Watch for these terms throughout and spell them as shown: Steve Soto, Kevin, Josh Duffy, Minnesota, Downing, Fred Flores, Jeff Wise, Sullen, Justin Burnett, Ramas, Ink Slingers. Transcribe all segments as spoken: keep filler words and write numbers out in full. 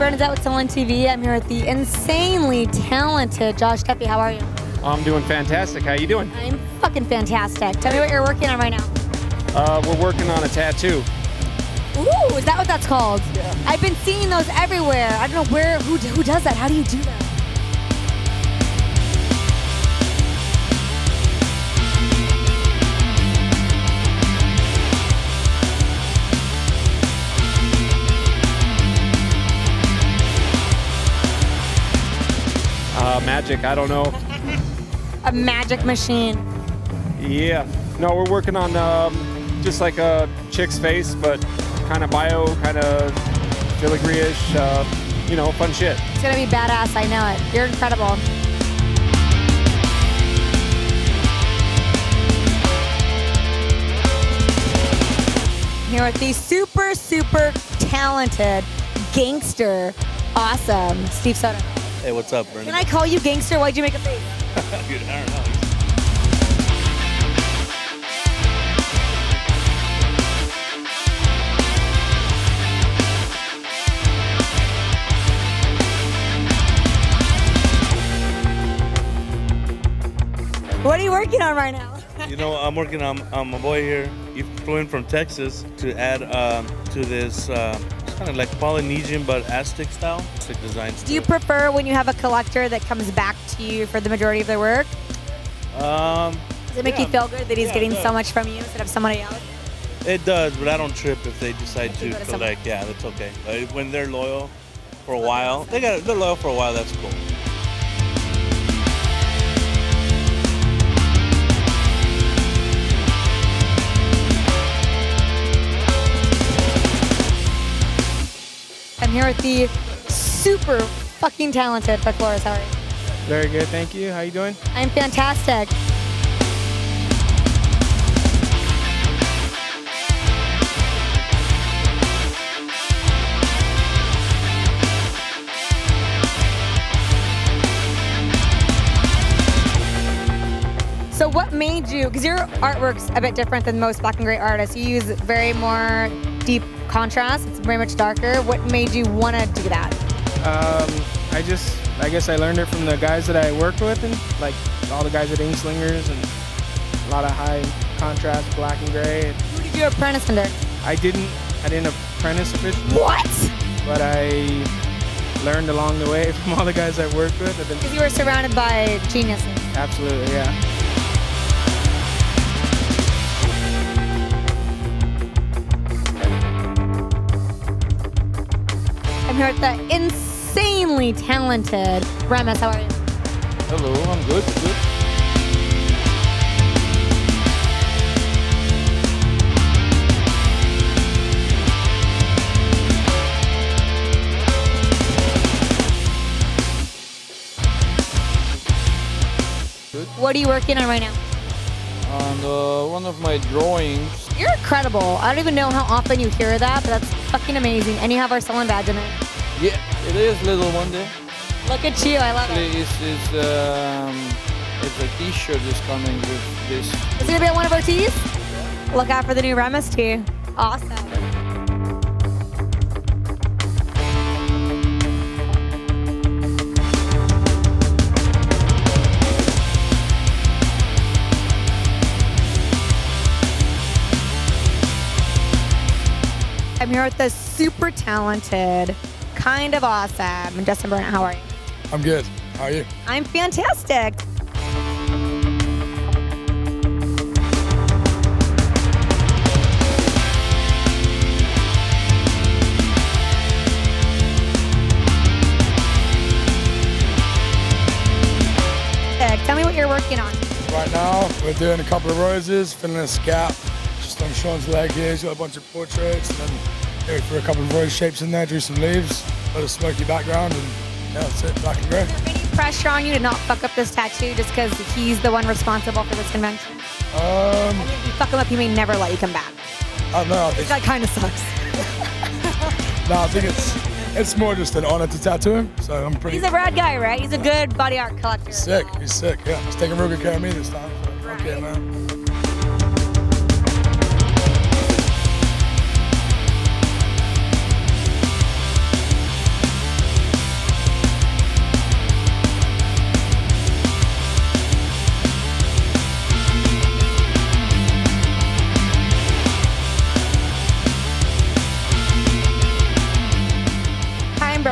Burnett with Sullen T V. I'm here with the insanely talented Josh Duffy. How are you? I'm doing fantastic. How you doing? I'm fucking fantastic. Tell me what you're working on right now. Uh, we're working on a tattoo. Ooh, is that what that's called? Yeah. I've been seeing those everywhere. I don't know where, who, who does that? How do you do that? Uh, magic, I don't know. A magic machine. Yeah. No, we're working on um, just like a chick's face, but kind of bio, kind of filigree-ish, uh, you know, fun shit. It's gonna be badass, I know it. You're incredible. Here with the super, super talented gangster, awesome, Steve Soto. Hey, what's up, Brendan? Can I call you gangster? Why'd you make a face? Dude, I don't know. What are you working on right now? You know, I'm working on, on my boy here. He flew in from Texas to add um, to this uh, kind of like Polynesian but Aztec style Aztec design. Do you prefer when you have a collector that comes back to you for the majority of their work? Um, does it make yeah, you feel good that he's yeah, getting so much from you instead of somebody else? It does, but I don't trip if they decide to collect. Someone. Yeah, that's okay. Like, when they're loyal for a okay. while, they got they're loyal for a while. That's cool. I'm here with the super fucking talented Fred Flores. How are you? Very good, thank you. How you doing? I'm fantastic. So what made you, because your artwork's a bit different than most black and gray artists. You use very more deep contrast, it's very much darker. What made you want to do that? Um, I just, I guess I learned it from the guys that I worked with, and like all the guys at Ink Slingers, and a lot of high contrast, black and gray. Who did you apprentice under? I didn't, I didn't apprentice officially. What? But I learned along the way from all the guys I worked with. Because you were surrounded by geniuses. Absolutely, yeah. Here at the insanely talented Ramas. How are you? Hello, I'm good, good. What are you working on right now? On uh, one of my drawings. You're incredible. I don't even know how often you hear that, but that's fucking amazing. And you have our Sullen badge in it. Yeah, it is little one day. Look at you, I love it. It's, it's, um, it's a t-shirt that's coming with this. Is it going to be on one of our tees? Look out for the new Ramas tee. Awesome. I'm here with the super talented, kind of awesome, Justin Burnett. How are you? I'm good. How are you? I'm fantastic. Tell me what you're working on. Right now, we're doing a couple of roses, filling a scalp, just on Sean's leg here. He's got a bunch of portraits, and then for a couple of rose shapes in there, drew some leaves, a little smoky background, and yeah, that's it, black and grey. Is there any pressure on you to not fuck up this tattoo just because he's the one responsible for this convention? Um, and if you fuck him up, he may never let you come back. I don't know. That kind of sucks. No, I think it's it's more just an honor to tattoo him, so I'm pretty... He's a rad guy, right? He's a good body art collector. Sick, well. He's sick, yeah. He's taking real good care of me this time. So right. Okay, man.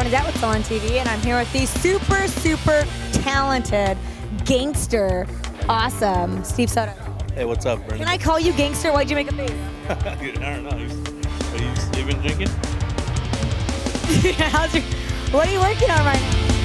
It Out with Sullen T V, and I'm here with the super, super talented, gangster, awesome Steve Soto. Hey, what's up, Brenda? Can I call you gangster? Why'd you make a face? Dude, I don't know. Are you, are you, you been drinking? Yeah, how's your, what are you working on right now?